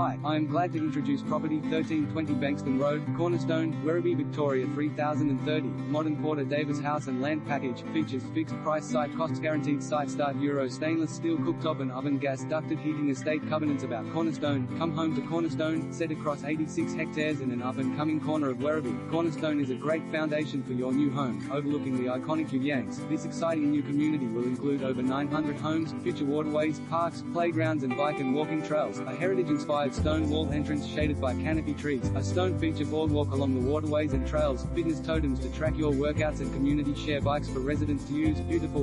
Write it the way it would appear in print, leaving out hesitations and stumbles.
Hi, I am glad to introduce property 1320 Bankston Road, Cornerstone, Werribee, Victoria 3030, modern Porter Davis house and land package, features fixed price site costs guaranteed site start Euro stainless steel cooktop and oven gas ducted heating estate covenants about Cornerstone, come home to Cornerstone, set across 86 hectares in an up-and-coming corner of Werribee. Cornerstone is a great foundation for your new home, overlooking the iconic Yuyangs. This exciting new community will include over 900 homes, future waterways, parks, playgrounds and bike and walking trails, a heritage-inspired stone wall entrance shaded by canopy trees, a stone feature boardwalk along the waterways and trails, fitness totems to track your workouts and community share bikes for residents to use, beautiful